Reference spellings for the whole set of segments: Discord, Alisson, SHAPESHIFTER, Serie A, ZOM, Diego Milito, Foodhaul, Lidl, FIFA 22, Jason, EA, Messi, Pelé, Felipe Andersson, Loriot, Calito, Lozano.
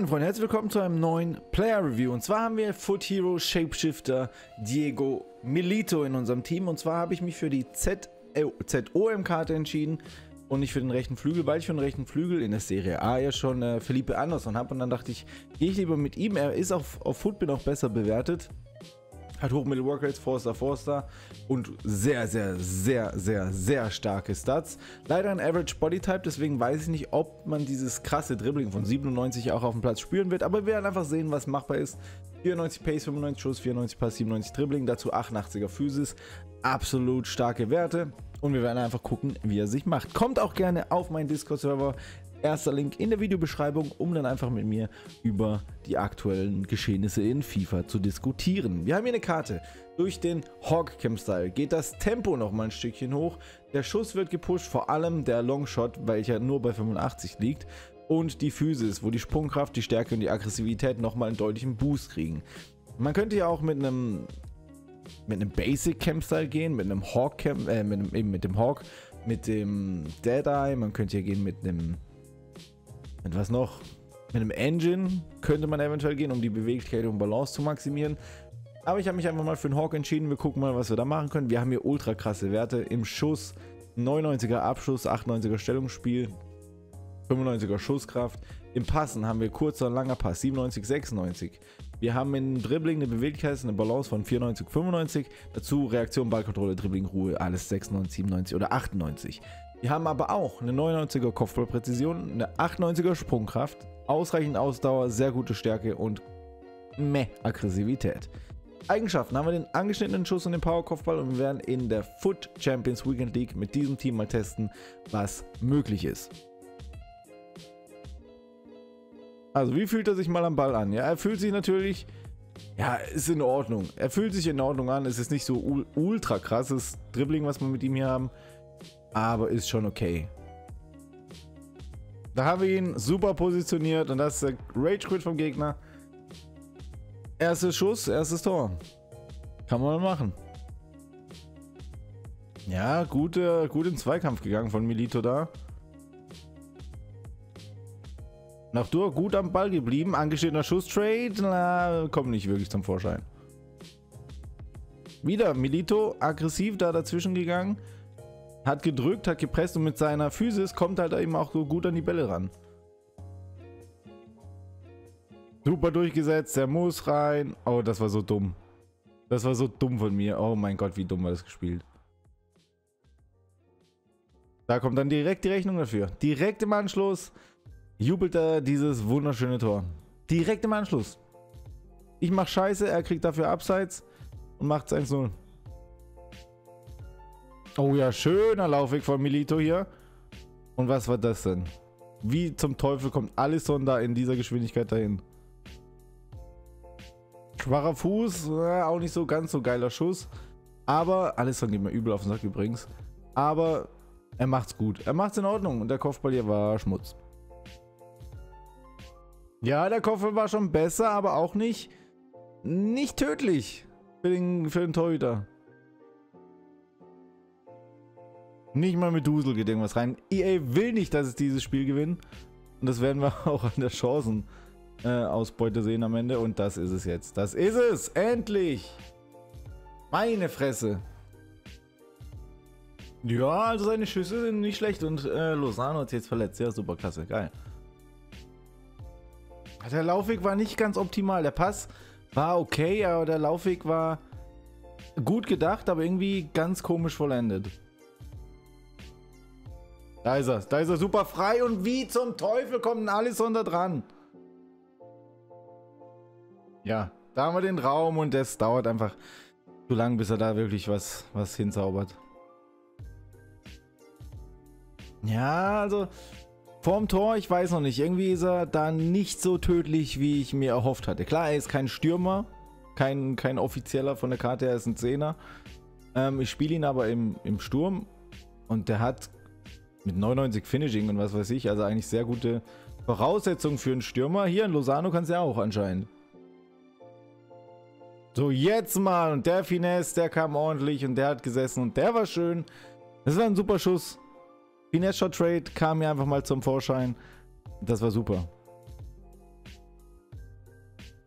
meine Freunde, herzlich willkommen zu einem neuen Player Review. Und zwar haben wir Foot Hero Shapeshifter Diego Milito in unserem Team. Und zwar habe ich mich für die ZOM-Karte entschieden und nicht für den rechten Flügel, weil ich für den rechten Flügel in der Serie A ja schon Felipe Andersson habe. Und dann dachte ich, gehe ich lieber mit ihm. Er ist auf Footbin auch besser bewertet. Hat hoch Middle Work Rates, Forster und sehr starke Stats. Leider ein Average Body Type, deswegen weiß ich nicht, ob man dieses krasse Dribbling von 97 auch auf dem Platz spüren wird, aber wir werden einfach sehen, was machbar ist. 94 Pace, 95 Schuss, 94 Pass, 97 Dribbling, dazu 88er Physis, absolut starke Werte und wir werden einfach gucken, wie er sich macht. Kommt auch gerne auf meinen Discord-Server. Erster Link in der Videobeschreibung, um dann einfach mit mir über die aktuellen Geschehnisse in FIFA zu diskutieren. Wir haben hier eine Karte. Durch den Hawk-Camp-Style geht das Tempo nochmal ein Stückchen hoch. Der Schuss wird gepusht, vor allem der Longshot, welcher nur bei 85 liegt. Und die Physis, wo die Sprungkraft, die Stärke und die Aggressivität nochmal einen deutlichen Boost kriegen. Man könnte ja auch mit einem Basic-Camp-Style gehen, mit dem Hawk, mit dem Dead-Eye. Man könnte ja gehen mit einem Engine könnte man eventuell gehen, um die Beweglichkeit und Balance zu maximieren. Aber ich habe mich einfach mal für den Hawk entschieden. Wir gucken mal, was wir da machen können. Wir haben hier ultra krasse Werte im Schuss. 99er Abschuss, 98er Stellungsspiel, 95er Schusskraft. Im Passen haben wir kurzer und langer Pass, 97, 96. Wir haben im Dribbling eine Beweglichkeit, eine Balance von 94, 95. Dazu Reaktion, Ballkontrolle, Dribbling, Ruhe, alles 96, 97 oder 98. Wir haben aber auch eine 99er Kopfballpräzision, eine 98er Sprungkraft, ausreichend Ausdauer, sehr gute Stärke und meh Aggressivität. Eigenschaften haben wir den angeschnittenen Schuss und den Powerkopfball und wir werden in der Foot Champions Weekend League mit diesem Team mal testen, was möglich ist. Also wie fühlt er sich mal am Ball an? Ja, er fühlt sich natürlich, ja, ist in Ordnung. Er fühlt sich in Ordnung an, es ist nicht so ultra krasses Dribbling, was wir mit ihm hier haben. Aber ist schon okay. Da haben wir ihn super positioniert und das ist der Rage Quit vom Gegner. Erster Schuss, erstes Tor. Kann man machen. Ja, gut in Zweikampf gegangen von Milito da. Nach Dur gut am Ball geblieben. Angestellter Schuss-Trade. Na, kommt nicht wirklich zum Vorschein. Wieder Milito aggressiv da dazwischen gegangen. Hat gedrückt, hat gepresst und mit seiner Physis kommt halt eben auch so gut an die Bälle ran. Super durchgesetzt, der muss rein. Oh, das war so dumm. Das war so dumm von mir. Oh mein Gott, wie dumm war das gespielt. Da kommt dann direkt die Rechnung dafür. Direkt im Anschluss jubelt er dieses wunderschöne Tor. Direkt im Anschluss. Ich mache Scheiße, er kriegt dafür Abseits und macht es 1-0. Oh ja, schöner Laufweg von Milito hier. Und was war das denn? Wie zum Teufel kommt Alisson da in dieser Geschwindigkeit dahin? Schwacher Fuß, auch nicht so ganz so geiler Schuss. Aber, Alisson geht mir übel auf den Sack übrigens. Aber er macht's gut. Er macht's in Ordnung und der Kopfball hier war Schmutz. Ja, der Kopfball war schon besser, aber auch nicht tödlich für den Torhüter. Nicht mal mit Dusel geht irgendwas rein. EA will nicht, dass es dieses Spiel gewinnt. Und das werden wir auch an der Chancenausbeute sehen am Ende. Und das ist es jetzt. Das ist es! Endlich! Meine Fresse! Ja, also seine Schüsse sind nicht schlecht. Und Lozano hat sich jetzt verletzt. Ja, super, klasse. Geil. Der Laufweg war nicht ganz optimal. Der Pass war okay, aber der Laufweg war gut gedacht, aber irgendwie ganz komisch vollendet. Da ist er super frei und wie zum Teufel kommt ein Alisson da dran? Ja, da haben wir den Raum und das dauert einfach zu lang, bis er da wirklich was hinzaubert. Ja, also vorm Tor, ich weiß noch nicht, irgendwie ist er da nicht so tödlich, wie ich mir erhofft hatte. Klar, er ist kein Stürmer, kein offizieller von der Karte, er ist ein Zehner. Ich spiele ihn aber im Sturm und der hat mit 99 Finishing und was weiß ich, also eigentlich sehr gute Voraussetzungen für einen Stürmer. Hier in Lozano kann es ja auch anscheinend. So, jetzt mal. Und der Finesse, der kam ordentlich und der hat gesessen und der war schön. Das war ein super Schuss. Finesse-Shot-Trade kam mir einfach mal zum Vorschein. Das war super.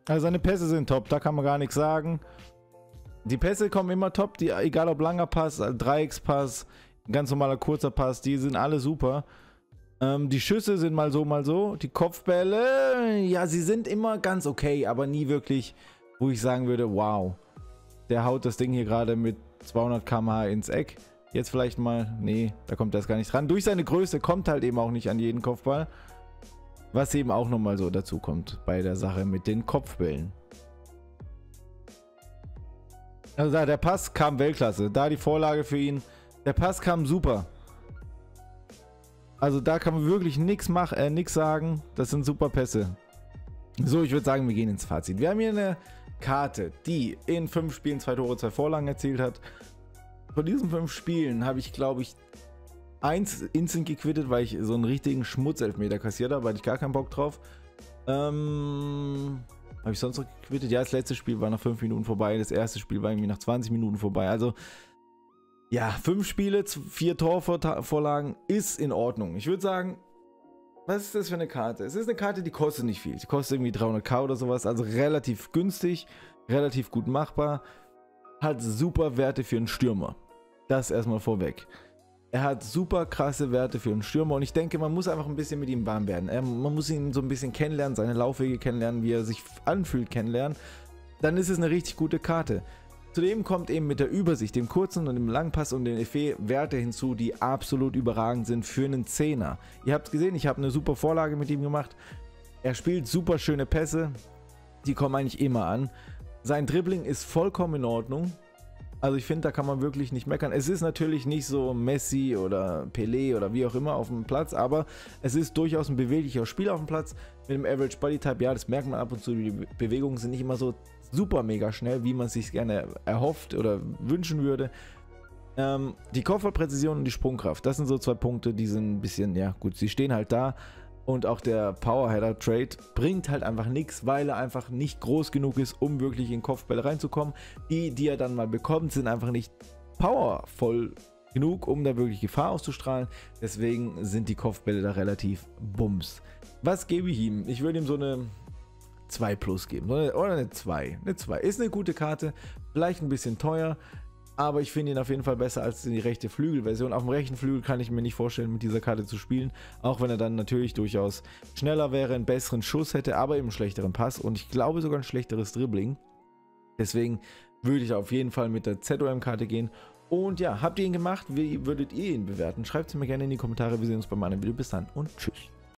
Also seine Pässe sind top, da kann man gar nichts sagen. Die Pässe kommen immer top, die, egal ob langer Pass, Dreieckspass, ganz normaler kurzer Pass, die sind alle super. Die Schüsse sind mal so, die Kopfbälle, ja, sie sind immer ganz okay, aber nie wirklich, wo ich sagen würde, wow, der haut das Ding hier gerade mit 200 km/h ins Eck. Jetzt vielleicht mal, nee, da kommt er erst gar nicht dran. Durch seine Größe kommt halt eben auch nicht an jeden Kopfball, was eben auch nochmal so dazu kommt bei der Sache mit den Kopfbällen. Also da, der Pass kam Weltklasse, da die Vorlage für ihn, der Pass kam super. Also da kann man wirklich nichts machen, nichts sagen, das sind super Pässe. So, ich würde sagen, wir gehen ins Fazit. Wir haben hier eine Karte, die in 5 Spielen 2 Tore, 2 Vorlagen erzielt hat. Von diesen 5 Spielen habe ich, glaube ich, 1 instant gequittet, weil ich so einen richtigen Schmutzelfmeter kassiert habe, weil ich gar keinen Bock drauf. Habe ich sonst noch gequittet? Ja, das letzte Spiel war nach 5 Minuten vorbei, das erste Spiel war irgendwie nach 20 Minuten vorbei. Also, ja, 5 Spiele, 4 Torvorlagen ist in Ordnung. Ich würde sagen, was ist das für eine Karte? Es ist eine Karte, die kostet nicht viel. Die kostet irgendwie 300k oder sowas, also relativ günstig, relativ gut machbar. Hat super Werte für einen Stürmer. Das erstmal vorweg. Er hat super krasse Werte für einen Stürmer und ich denke, man muss einfach ein bisschen mit ihm warm werden. Man muss ihn so ein bisschen kennenlernen, seine Laufwege kennenlernen, wie er sich anfühlt kennenlernen. Dann ist es eine richtig gute Karte. Zudem kommt eben mit der Übersicht, dem kurzen und dem langen Pass und den Effet Werte hinzu, die absolut überragend sind für einen Zehner. Ihr habt es gesehen, ich habe eine super Vorlage mit ihm gemacht. Er spielt super schöne Pässe, die kommen eigentlich immer an. Sein Dribbling ist vollkommen in Ordnung. Also ich finde, da kann man wirklich nicht meckern. Es ist natürlich nicht so Messi oder Pelé oder wie auch immer auf dem Platz, aber es ist durchaus ein beweglicher Spieler auf dem Platz mit dem Average Body Type. Ja, das merkt man ab und zu. Die Bewegungen sind nicht immer so super mega schnell, wie man es sich gerne erhofft oder wünschen würde. Die Kopfballpräzision und die Sprungkraft, das sind so 2 Punkte, die sind ein bisschen, ja gut, sie stehen halt da. Und auch der Powerheader-Trade bringt halt einfach nichts, weil er einfach nicht groß genug ist, um wirklich in Kopfbälle reinzukommen. Die, die er dann mal bekommt, sind einfach nicht powervoll genug, um da wirklich Gefahr auszustrahlen. Deswegen sind die Kopfbälle da relativ bums. Was gebe ich ihm? Ich würde ihm so eine 2 plus geben. Oder eine 2. Eine 2 ist eine gute Karte, vielleicht ein bisschen teuer. Aber ich finde ihn auf jeden Fall besser als die rechte Flügelversion. Auf dem rechten Flügel kann ich mir nicht vorstellen, mit dieser Karte zu spielen. Auch wenn er dann natürlich durchaus schneller wäre, einen besseren Schuss hätte, aber eben einen schlechteren Pass. Und ich glaube sogar ein schlechteres Dribbling. Deswegen würde ich auf jeden Fall mit der ZOM-Karte gehen. Und ja, habt ihr ihn gemacht? Wie würdet ihr ihn bewerten? Schreibt es mir gerne in die Kommentare. Wir sehen uns bei meinem Video. Bis dann und tschüss.